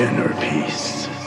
inner peace.